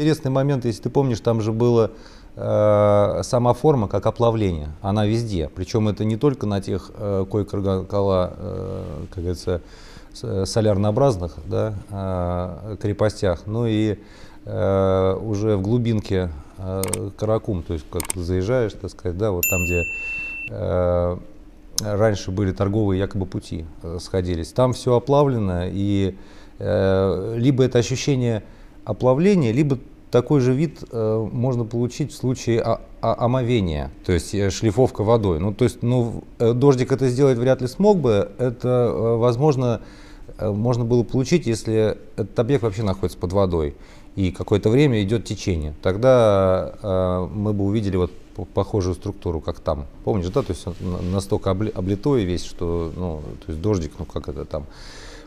Интересный момент, если ты помнишь, там же была сама форма как оплавление, она везде. Причем это не только на тех Койкарганкала, как говорится, солярнообразных, да, крепостях, но и уже в глубинке Каракум, то есть как заезжаешь, так сказать, да, вот там, где раньше были торговые якобы пути, сходились. Там все оплавлено, и либо это ощущение оплавления, либо такой же вид можно получить в случае омовения, то есть шлифовка водой. Ну, то есть, ну, дождик это сделать вряд ли смог бы, это, возможно, можно было получить, если этот объект вообще находится под водой, и какое-то время идет течение. Тогда мы бы увидели вот похожую структуру, как там. Помнишь, да? То есть он настолько облитой весь, что, ну, то есть дождик, ну как это там.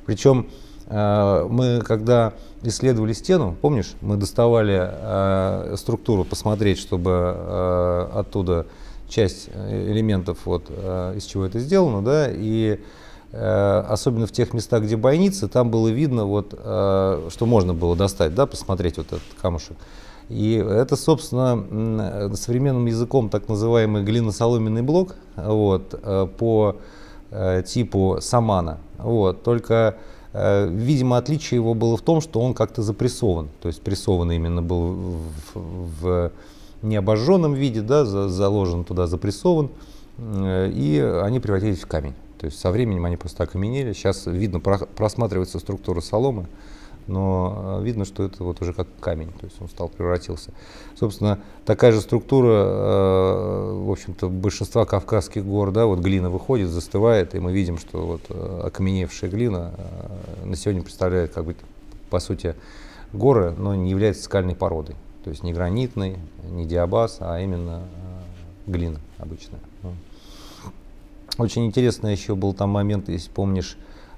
Причем мы, когда исследовали стену, помнишь, мы доставали структуру посмотреть, чтобы оттуда часть элементов, вот, из чего это сделано, да, и особенно в тех местах, где бойницы, там было видно, вот, что можно было достать, да, посмотреть вот этот камушек. И это, собственно, современным языком так называемый глиносоломенный блок, вот, по типу самана. Вот, только, видимо, отличие его было в том, что он как-то запрессован, то есть прессован именно был в необожженном виде, да, заложен туда, запрессован, и они превратились в камень. То есть со временем они просто окаменели. Сейчас видно, просматривается структура соломы, но видно, что это вот уже как камень, то есть он стал, превратился. Собственно, такая же структура, в общем-то, большинства кавказских гор, да, вот глина выходит, застывает, и мы видим, что вот окаменевшая глина на сегодня представляет, как бы, по сути, горы, но не является скальной породой, то есть не гранитной, не диабаз, а именно глина обычная. Очень интересно еще был там момент, если помнишь,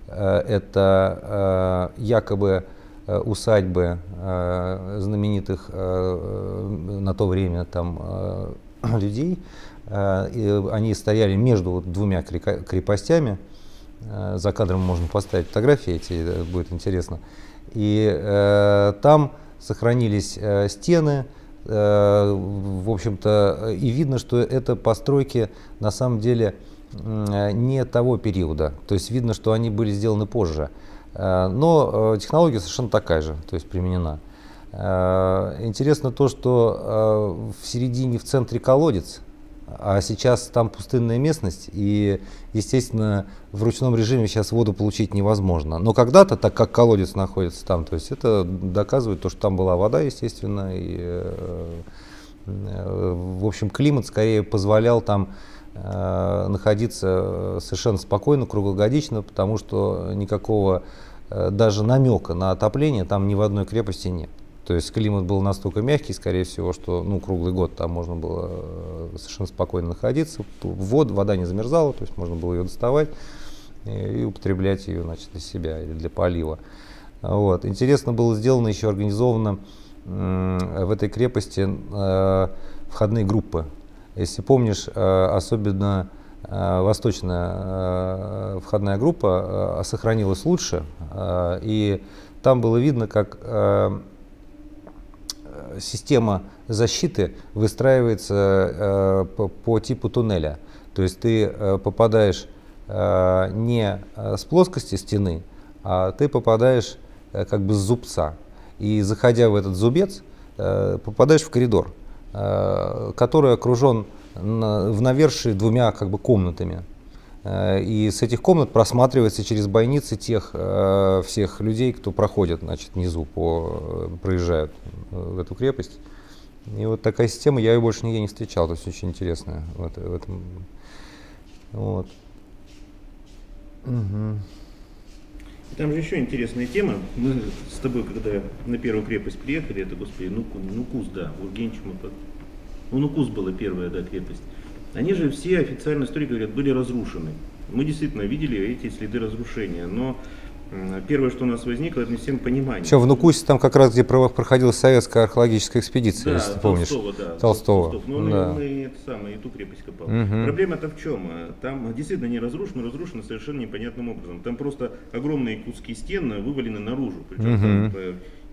это якобы усадьбы знаменитых на то время там людей. Они стояли между вот двумя крепостями. За кадром можно поставить фотографии эти, будет интересно. И там сохранились стены. В общем-то, и видно, что это постройки на самом деле не того периода, то есть видно, что они были сделаны позже, но технология совершенно такая же, то есть применена. Интересно то, что в середине, в центре колодец, а сейчас там пустынная местность, и, естественно, в ручном режиме сейчас воду получить невозможно. Но когда-то, так как колодец находится там, то есть это доказывает то, что там была вода, естественно, и, в общем, климат скорее позволял там находиться совершенно спокойно, круглогодично, потому что никакого даже намека на отопление там ни в одной крепости нет. То есть климат был настолько мягкий, скорее всего, что, ну, круглый год там можно было совершенно спокойно находиться. Вода не замерзала, то есть можно было ее доставать и употреблять ее, значит, для себя или для полива. Вот. Интересно было сделано еще, организовано в этой крепости входные группы. Если помнишь, особенно восточная входная группа сохранилась лучше, и там было видно, как система защиты выстраивается по типу туннеля. То есть ты попадаешь не с плоскости стены, а ты попадаешь как бы с зубца. И заходя в этот зубец, попадаешь в коридор, который окружен в навершии двумя, как бы, комнатами. И с этих комнат просматривается через бойницы тех всех людей, кто проходит, значит, внизу, проезжают в эту крепость. И вот такая система, я ее больше нигде не встречал, то есть очень интересная. Вот, в этом. Вот. Угу. Там же еще интересная тема. Мы с тобой, когда на первую крепость приехали, это, господи, Нукус, да, Ургенч, Нукус была первая, да, крепость. Они же все официально, историки говорят, были разрушены. Мы действительно видели эти следы разрушения, но первое, что у нас возникло, это не всем понимание. Причем в Нукусе, там как раз, где проходила советская археологическая экспедиция, да, если ты помнишь. Толстого. Но он, да. И ту крепость копал. Угу. Проблема-то в чем? Там действительно не разрушено, разрушено совершенно непонятным образом. Там просто огромные куски стен вывалены наружу. Причем угу. там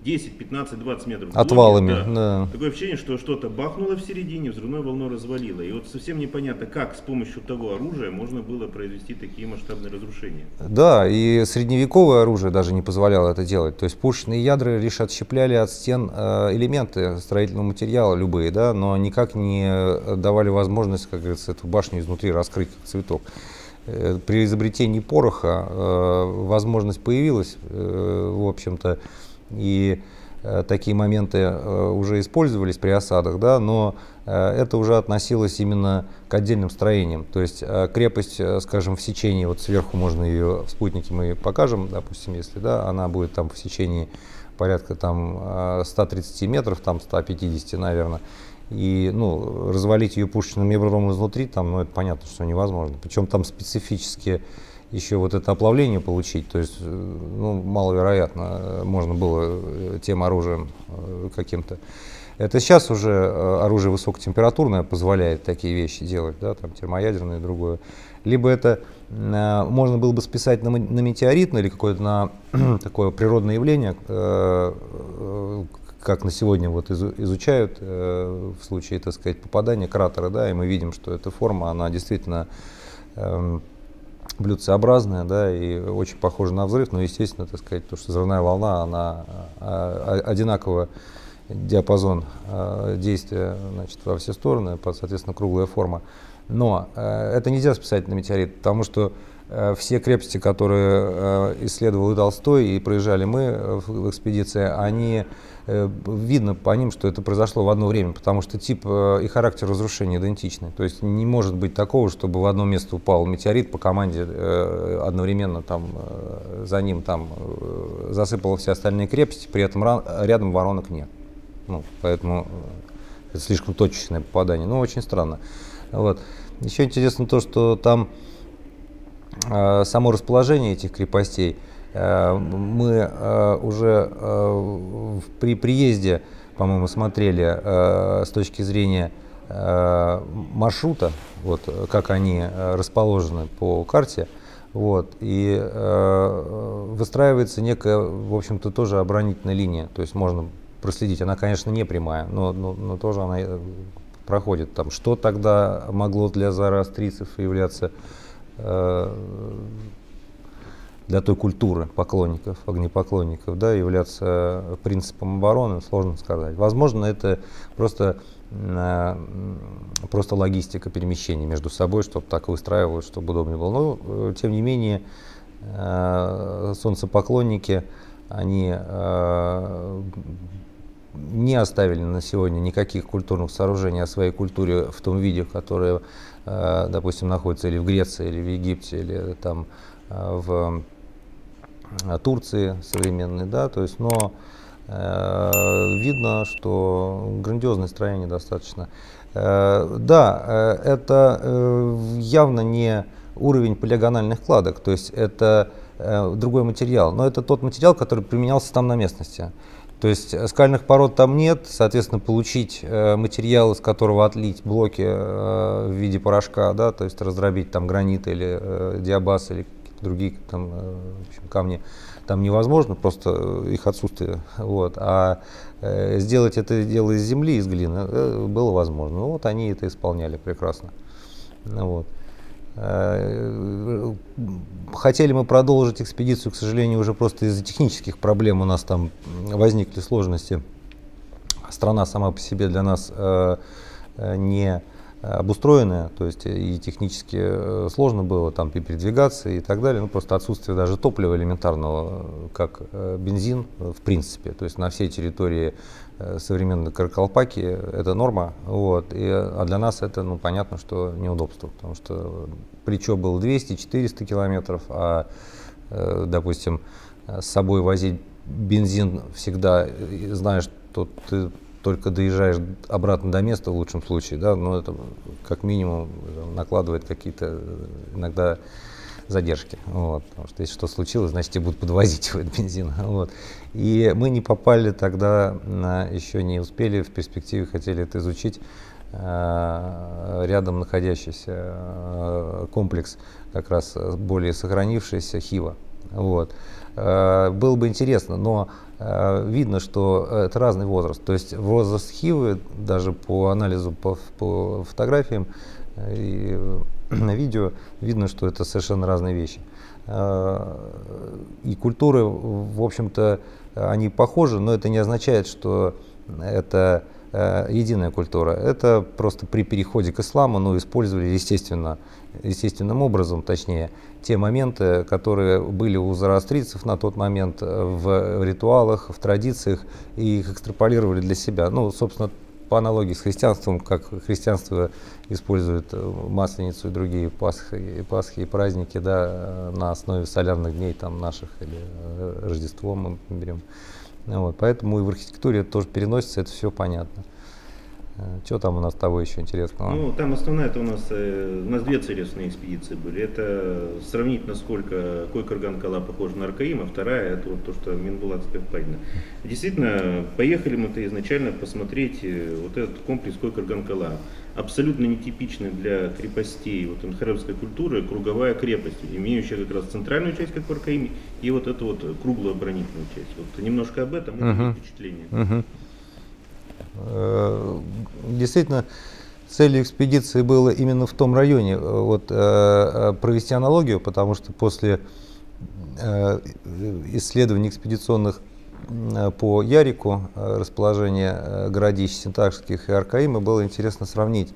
10, 15, 20 метров. Отвалами, да. Да. Такое ощущение, что что-то бахнуло в середине, взрывной волной развалило. И вот совсем непонятно, как с помощью того оружия можно было произвести такие масштабные разрушения. Да, и средневековое оружие даже не позволяло это делать. То есть пушечные ядра лишь отщепляли от стен элементы строительного материала любые, да, но никак не давали возможность, как говорится, эту башню изнутри раскрыть, как цветок. При изобретении пороха возможность появилась, в общем-то, и такие моменты уже использовались при осадах, да, но это уже относилось именно к отдельным строениям. То есть крепость, скажем, в сечении, вот сверху можно ее, в спутнике мы ее покажем, допустим, если, да, она будет там в сечении порядка там 130 метров, там 150, наверное, и, ну, развалить ее пушечным ядром изнутри, там, ну, это понятно, что невозможно. Причем там специфически еще вот это оплавление получить, то есть, ну, маловероятно можно было тем оружием каким-то. Это сейчас уже оружие высокотемпературное позволяет такие вещи делать, да, там термоядерное и другое. Либо это можно было бы списать на метеорит, или какое-то на такое природное явление, как на сегодня вот изучают в случае, так сказать, попадания кратера, да, и мы видим, что эта форма, она действительно блюдцеобразная, да, и очень похожа на взрыв, но, естественно, так сказать, то, что взрывная волна, она одинаково диапазон действия, значит, во все стороны, соответственно, круглая форма. Но это нельзя списать на метеорит, потому что все крепости, которые исследовал и Толстой, и проезжали мы в экспедиции, они, видно по ним, что это произошло в одно время, потому что тип и характер разрушения идентичны. То есть не может быть такого, чтобы в одно место упал метеорит по команде, одновременно там за ним там засыпало все остальные крепости, при этом рядом воронок нет. Ну, поэтому это слишком точечное попадание. Ну, очень странно. Вот. Еще интересно то, что там само расположение этих крепостей. Мы уже при приезде, по-моему, смотрели с точки зрения маршрута, вот, как они расположены по карте, вот, и выстраивается некая, в общем-то, тоже оборонительная линия, то есть можно проследить, она, конечно, не прямая, но тоже она проходит там. Что тогда могло для зороастрийцев являться для той культуры поклонников, огнепоклонников, да, являться принципом обороны, сложно сказать. Возможно, это просто логистика перемещения между собой, чтобы так выстраивалось, чтобы удобнее было. Но, тем не менее, солнцепоклонники, они не оставили на сегодня никаких культурных сооружений о своей культуре в том виде, которое, допустим, находится или в Греции, или в Египте, или там в Турции современной, да, то есть, но видно, что грандиозное строение достаточно. Да, это явно не уровень полигональных кладок, то есть это другой материал, но это тот материал, который применялся там на местности. То есть скальных пород там нет, соответственно, получить материал, из которого отлить блоки в виде порошка, да, то есть раздробить там гранит или диабаз или другие там, в общем, камни, там невозможно, просто их отсутствие. Вот. А сделать это дело из земли, из глины было возможно. Ну, вот они это исполняли прекрасно. Вот. Хотели мы продолжить экспедицию, к сожалению, уже просто из-за технических проблем у нас там возникли сложности. Страна сама по себе для нас не обустроенная, то есть и технически сложно было там и передвигаться и так далее, ну, просто отсутствие даже топлива элементарного, как бензин, в принципе, то есть на всей территории современной Каракалпакии это норма, вот, а для нас это, ну, понятно, что неудобство, потому что плечо было 200-400 километров, а, допустим, с собой возить бензин всегда, знаешь, что ты только доезжаешь обратно до места, в лучшем случае, да, но это как минимум накладывает какие-то иногда задержки, вот, потому что если что случилось, значит, тебе будут подвозить этот бензин, вот. И мы не попали тогда, еще не успели, в перспективе хотели это изучить, рядом находящийся комплекс, как раз более сохранившийся, Хива, вот. было бы интересно, но видно, что это разный возраст. То есть возраст Хивы, даже по анализу по фотографиям и на видео, видно, что это совершенно разные вещи. И культуры, в общем-то, они похожи, но это не означает, что это единая культура. Это просто при переходе к исламу, ну, использовали естественным образом, точнее, те моменты, которые были у зороастрийцев на тот момент в ритуалах, в традициях, и их экстраполировали для себя. Ну, собственно, по аналогии с христианством, как христианство использует Масленицу и другие Пасхи и праздники, да, на основе солярных дней там наших, или Рождество мы берем. Вот, поэтому и в архитектуре это тоже переносится, это все понятно. Что там у нас того еще интересного? Ну, там основная это у нас две целевые экспедиции были. Это сравнить, насколько Койкарганкала похожа на Аркаим, а вторая это вот то, что Минбулатская впадина. Действительно, поехали мы-то изначально посмотреть вот этот комплекс Койкарганкала. Абсолютно нетипичный для крепостей вот анхаревской культуры круговая крепость, имеющая как раз центральную часть, как в Аркаиме, и вот эту вот круглую оборонительную часть. Вот немножко об этом и впечатление. Действительно, целью экспедиции было именно в том районе вот, провести аналогию, потому что после исследований экспедиционных по Ярику расположение городищ Синтакских и Аркаима было интересно сравнить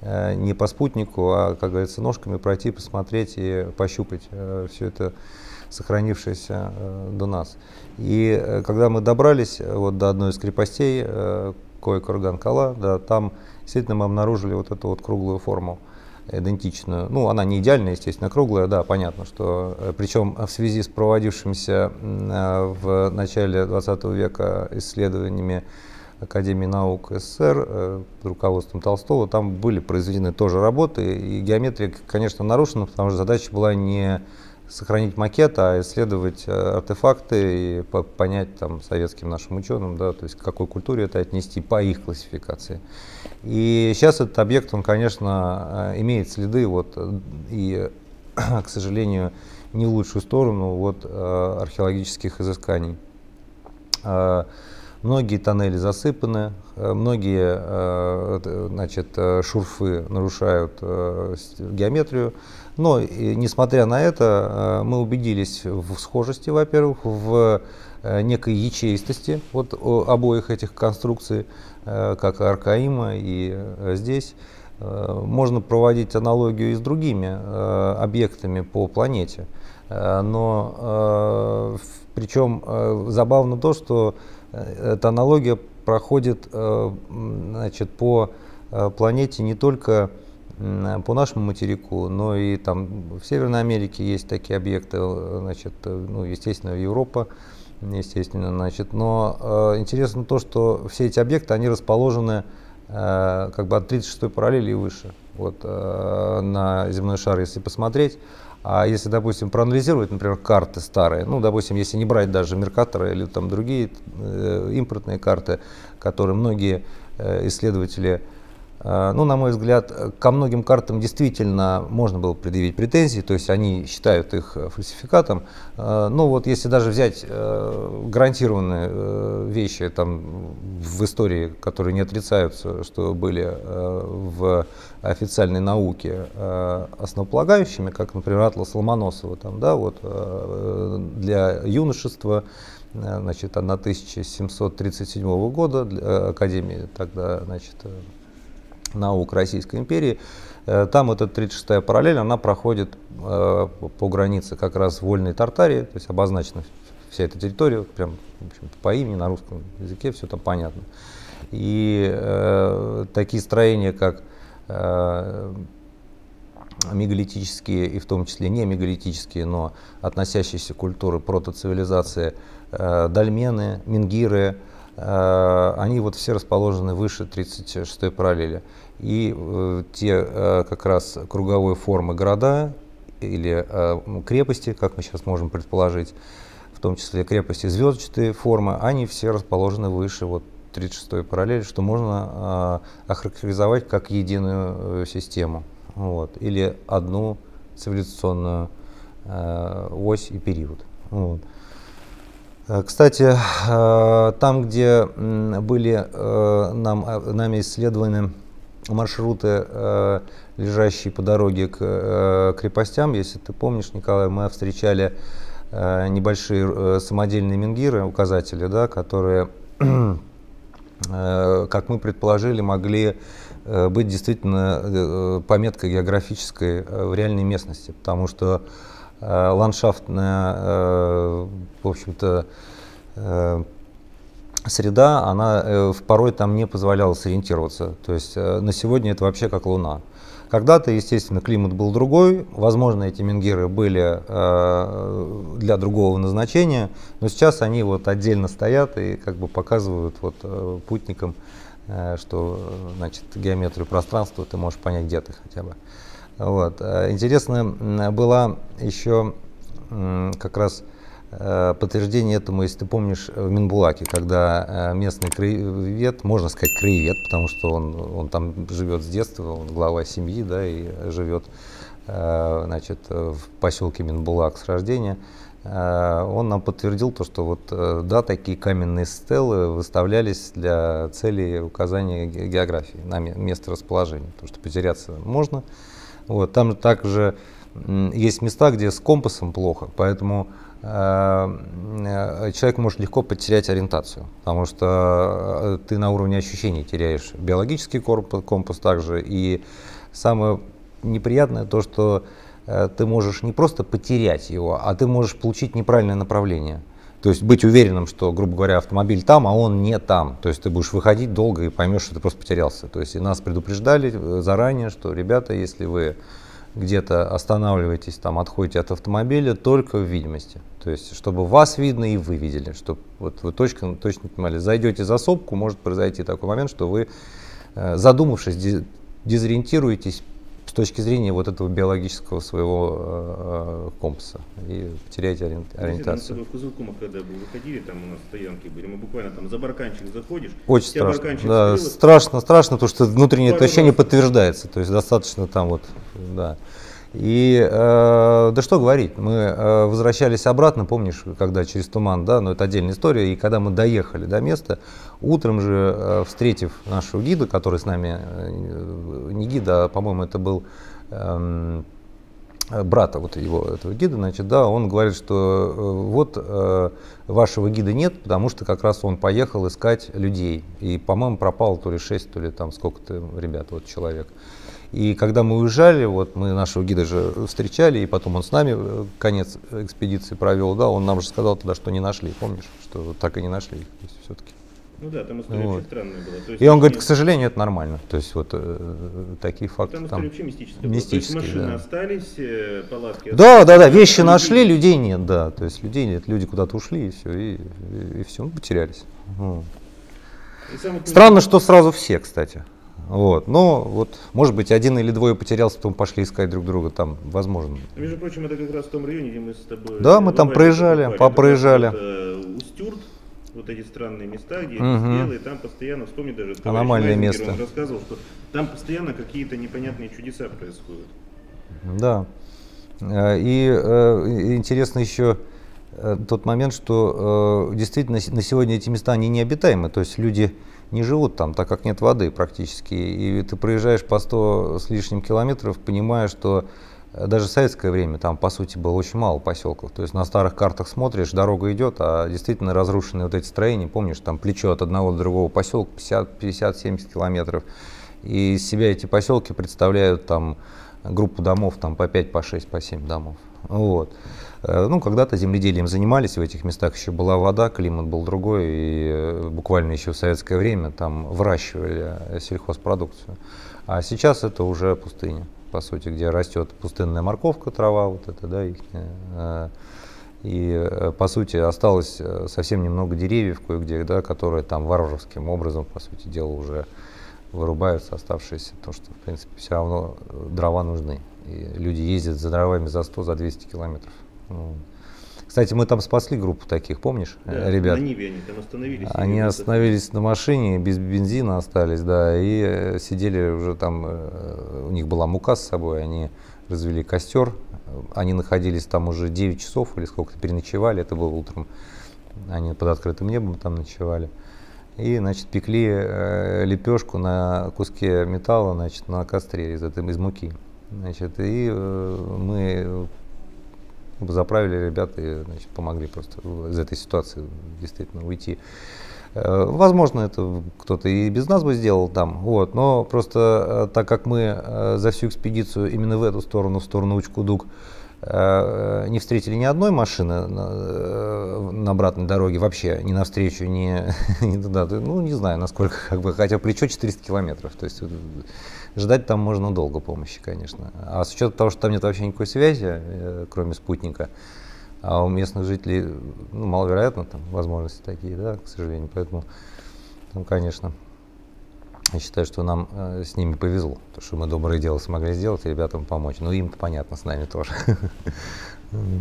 не по спутнику, а, как говорится, ножками пройти, посмотреть и пощупать все это сохранившееся до нас. И когда мы добрались вот до одной из крепостей, Койкарганкала, да, там действительно мы обнаружили вот эту вот круглую форму, идентичную. Ну, она не идеальная, естественно, круглая, да, понятно, что... Причем в связи с проводившимся в начале 20 века исследованиями Академии наук СССР под руководством Толстого, там были произведены тоже работы, и геометрия, конечно, нарушена, потому что задача была не сохранить макет, а исследовать артефакты и понять там, советским нашим ученым, да, то есть к какой культуре это отнести по их классификации. И сейчас этот объект, он, конечно, имеет следы, вот, и, к сожалению, не в лучшую сторону вот, археологических изысканий. Многие тоннели засыпаны, многие значит, шурфы нарушают геометрию. Но, несмотря на это, мы убедились в схожести, во-первых, в некой ячеистости вот обоих этих конструкций, как Аркаима и здесь. Можно проводить аналогию и с другими объектами по планете. Но причем забавно то, что эта аналогия проходит значит, по планете не только... по нашему материку, но и там в Северной Америке есть такие объекты, значит, ну, естественно, Европа, естественно, значит, но интересно то, что все эти объекты, они расположены как бы от 36-й параллели и выше, вот, на земной шар, если посмотреть. А если, допустим, проанализировать, например, карты старые, ну, допустим, если не брать даже Меркатора или там другие импортные карты, которые многие исследователи... Ну, на мой взгляд, ко многим картам действительно можно было предъявить претензии, то есть они считают их фальсификатом. Но вот если даже взять гарантированные вещи там, в истории, которые не отрицаются, что были в официальной науке основополагающими, как, например, Атлас Ломоносова, там, да, вот, для юношества, значит, 1737 года, для Академии тогда, значит, наук Российской империи, там эта 36-я параллель, она проходит по границе как раз вольной Тартарии, то есть обозначена вся эта территория, прям в общем, по имени на русском языке, все там понятно. И такие строения, как мегалитические и в том числе не мегалитические, но относящиеся к культуре протоцивилизации, дольмены, менгиры, они вот все расположены выше 36-й параллели. И те как раз круговой формы города или крепости, как мы сейчас можем предположить, в том числе крепости звездчатые формы, они все расположены выше вот 36-й параллели, что можно охарактеризовать как единую систему, вот, или одну цивилизационную ось и период. Вот. Кстати, там, где были нами исследованы маршруты, лежащие по дороге к крепостям, если ты помнишь, Николай, мы встречали небольшие самодельные менгиры, указатели, да, которые, как мы предположили, могли быть действительно пометкой географической в реальной местности, потому что ландшафтная, в общем-то, среда, она порой там не позволяла сориентироваться. То есть на сегодня это вообще как луна. Когда-то, естественно, климат был другой, возможно, эти менгиры были для другого назначения, но сейчас они вот отдельно стоят и как бы показывают вот путникам, что, значит, геометрию пространства ты можешь понять, где ты хотя бы. Вот. Интересно было еще как раз подтверждение этому, если ты помнишь, в Минбулаке, когда местный краевед, можно сказать краевед, потому что он там живет с детства, он глава семьи, да, и живет, значит, в поселке Минбулак с рождения, он нам подтвердил то, что вот, да, такие каменные стелы выставлялись для цели указания географии, на место расположения, потому что потеряться можно. Вот, там также есть места, где с компасом плохо, поэтому человек может легко потерять ориентацию, потому что ты на уровне ощущений теряешь биологический компас также. И самое неприятное то, что ты можешь не просто потерять его, а ты можешь получить неправильное направление. То есть быть уверенным, что, грубо говоря, автомобиль там, а он не там. То есть ты будешь выходить долго и поймешь, что ты просто потерялся. То есть и нас предупреждали заранее, что, ребята, если вы где-то останавливаетесь, там, отходите от автомобиля, только в видимости. То есть чтобы вас видно и вы видели, чтобы вот вы точно понимали. Зайдете за сопку, может произойти такой момент, что вы, задумавшись, дезориентируетесь с точки зрения вот этого биологического своего компаса и потеряете ориентацию. Мы в Кузылкумах, когда выходили, там у нас стоянки были, мы буквально там за барканчик заходишь. Очень страшно, да, страшно, потому что внутреннее ощущение подтверждается, то есть достаточно там вот, да. И да что говорить, мы возвращались обратно, помнишь, когда через туман, да, но это отдельная история, и когда мы доехали до места, утром же, встретив нашего гида, который с нами, не гида, а, по-моему, это был брата вот его, этого гида, значит, да, он говорит, что вот вашего гида нет, потому что как раз он поехал искать людей, и, по-моему, пропало то ли 6, то ли там сколько-то ребят, вот человек. И когда мы уезжали, вот мы нашего гида же встречали, и потом он с нами конец экспедиции провел, да, он нам же сказал тогда, что не нашли, помнишь, что так и не нашли их, все-таки. Ну да, там история вот очень странная была. То есть, и он говорит, к сожалению, это нормально, то есть вот такие факты. Там история вообще мистическая. Мистические, то есть машины, да, остались, палатки. Да, остались, да, да, вещи нашли, людей нет, да, то есть людей нет, люди куда-то ушли, и все, и все, потерялись. И странно, что сразу все, кстати. Вот. Но вот, может быть, один или двое потерялся, потом пошли искать друг друга, там, возможно. Между прочим, это как раз в том районе, где мы с тобой... Да, мы там проезжали, попроезжали. Устюрт, вот эти странные места, где белые, там постоянно, вспомни даже... Аномальное место. Он рассказывал, что там постоянно какие-то непонятные чудеса происходят. Да. И интересно еще тот момент, что действительно на сегодня эти места, они необитаемы, то есть люди... не живут там, так как нет воды практически. И ты проезжаешь по 100 с лишним километров, понимая, что даже в советское время там, по сути, было очень мало поселков. То есть на старых картах смотришь, дорога идет, а действительно разрушенные вот эти строения, помнишь, там плечо от одного до другого поселка 50-70 километров. И из себя эти поселки представляют там группу домов там, по 5, по 6, по 7 домов. Вот. Ну, когда-то земледелием занимались, в этих местах еще была вода, климат был другой, и буквально еще в советское время там выращивали сельхозпродукцию. А сейчас это уже пустыня, по сути, где растет пустынная морковка, трава вот эта, да, ихняя. И, по сути, осталось совсем немного деревьев кое-где, да, которые там варварским образом, по сути дела, уже вырубаются оставшиеся, потому что, в принципе, все равно дрова нужны. И люди ездят за дровами за 100, за 200 километров. Кстати, мы там спасли группу таких, помнишь, да, ребят? На Ниве они там остановились. Они остановились на машине, без бензина остались, да, и сидели уже там, у них была мука с собой, они развели костер, они находились там уже 9 часов или сколько-то, переночевали, это было утром. они под открытым небом там ночевали. И, значит, пекли лепешку на куске металла, значит, на костре из муки. Значит, и мы заправили ребят и, значит, помогли просто из этой ситуации действительно уйти. Возможно, это кто-то и без нас бы сделал там, вот, но просто так как мы за всю экспедицию именно в эту сторону, в сторону Учкудук, не встретили ни одной машины на обратной дороге, вообще ни навстречу, ни туда, ну, не знаю, насколько, как бы, хотя плечо 400 километров, то есть ждать там можно долго помощи, конечно. А с учетом того, что там нет вообще никакой связи, кроме спутника, а у местных жителей, ну, маловероятно, там возможности такие, да, к сожалению. Поэтому, ну, конечно, я считаю, что нам с ними повезло, то, что мы доброе дело смогли сделать и ребятам помочь. Ну, им-то понятно, с нами тоже.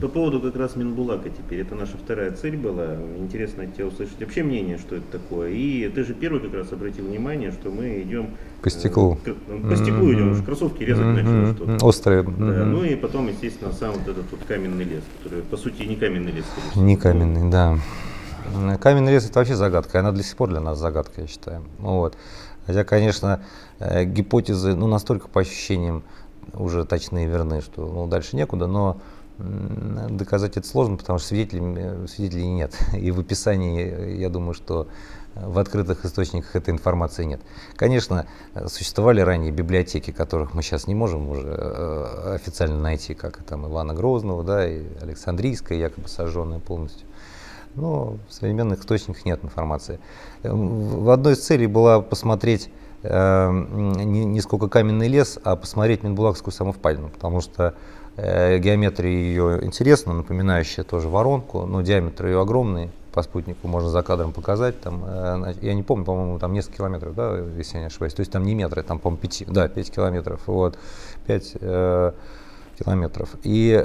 По поводу как раз Минбулака теперь. Это наша вторая цель была. Интересно тебя услышать вообще мнение, что это такое. И ты же первый как раз обратил внимание, что мы идем... По стеклу. По стеклу идем, кроссовки резать начали что-то. Острые. Да, ну и потом, естественно, сам вот этот вот каменный лес, который, по сути, не каменный лес. Не каменный, да. Каменный лес — это вообще загадка. Она до сих пор для нас загадка, я считаю. Вот. Хотя, конечно, гипотезы, ну, настолько по ощущениям уже точные и верны, что, ну, дальше некуда, но доказать это сложно, потому что свидетелей нет. И в описании, я думаю, что в открытых источниках этой информации нет. Конечно, существовали ранее библиотеки, которых мы сейчас не можем уже официально найти, как там Ивана Грозного, да, и Александрийская, якобы сожженная полностью. Но в современных источниках нет информации. В одной из целей была посмотреть не сколько каменный лес, а посмотреть Минбулакскую самовпадину, потому что геометрия ее интересна, напоминающая тоже воронку, но диаметр ее огромный, по спутнику можно за кадром показать. Там, я не помню, по-моему, там несколько километров, да, если я не ошибаюсь, то есть там не метры, там, по-моему, 5 километров. Вот, 5 километров. И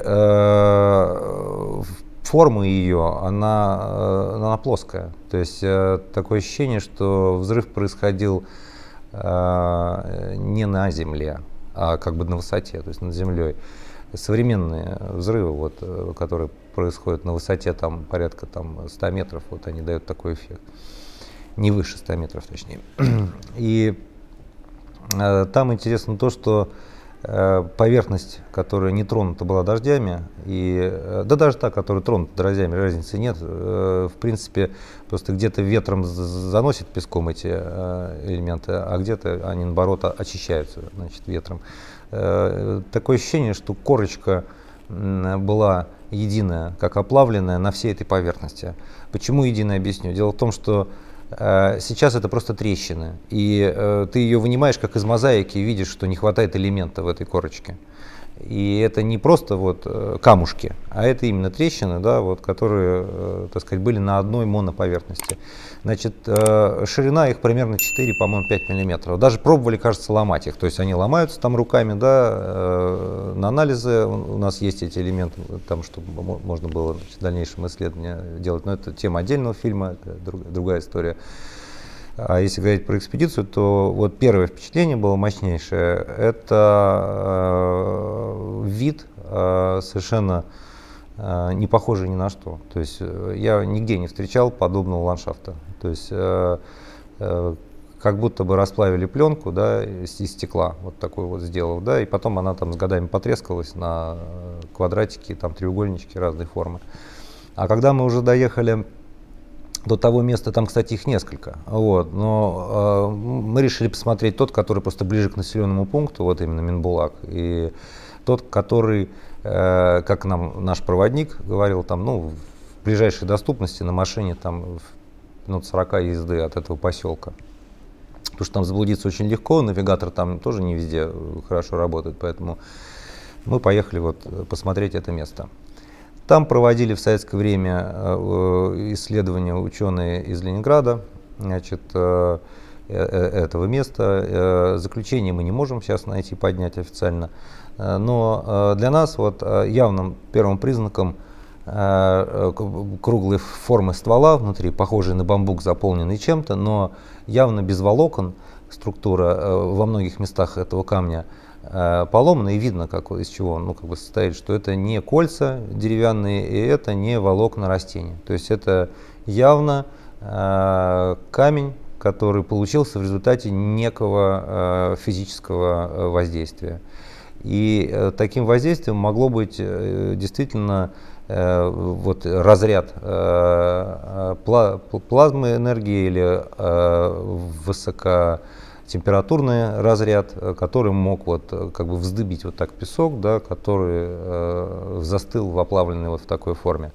форма ее, она плоская, то есть такое ощущение, что взрыв происходил не на земле, а как бы на высоте, то есть над землей. Современные взрывы, вот, которые происходят на высоте там, порядка там, 100 метров, вот, они дают такой эффект, не выше 100 метров точнее. И там интересно то, что поверхность, которая не тронута была дождями, и, да даже та, которая тронута дождями, разницы нет. В принципе, просто где-то ветром заносит песком эти элементы, а где-то они, наоборот, очищаются, значит, ветром. Такое ощущение, что корочка была единая, как оплавленная, на всей этой поверхности. Почему единая, объясню. Дело в том, что сейчас это просто трещины, и ты ее вынимаешь как из мозаики и видишь, что не хватает элемента в этой корочке. И это не просто вот камушки, а это именно трещины, да, вот, которые, так сказать, были на одной моноповерхности. Значит, ширина их примерно 4, по-моему, 5 миллиметров. Даже пробовали, кажется, ломать их. То есть они ломаются там руками, да, на анализы у нас есть эти элементы, там, чтобы можно было, значит, в дальнейшем исследования делать. Но это тема отдельного фильма, другая история. А если говорить про экспедицию, то вот первое впечатление было мощнейшее. Это вид совершенно не похожий ни на что. То есть я нигде не встречал подобного ландшафта. То есть как будто бы расплавили пленку, да, из стекла, вот такую вот сделав, да, и потом она там с годами потрескалась на квадратики, там треугольнички разной формы. А когда мы уже доехали до того места, там, кстати, их несколько, вот, но мы решили посмотреть тот, который просто ближе к населенному пункту, вот именно Минбулак, и тот, который, как нам наш проводник говорил, там, ну, в ближайшей доступности на машине там минут 40 езды от этого поселка. Потому что там заблудиться очень легко, навигатор там тоже не везде хорошо работает, поэтому мы поехали вот посмотреть это место. Там проводили в советское время исследования ученые из Ленинграда, значит, этого места. Заключение мы не можем сейчас найти, поднять официально. Но для нас вот явным первым признаком круглой формы ствола внутри, похожей на бамбук, заполненный чем-то, но явно без волокон, структура во многих местах этого камня, поломано, и видно, из чего он состоит, что это не кольца деревянные, и это не волокна растений. То есть это явно камень, который получился в результате некого физического воздействия. И таким воздействием могло быть действительно разряд плазмы энергии или высокотемпературный разряд, который мог вздыбить так песок, который застыл в оплавленной в такой форме.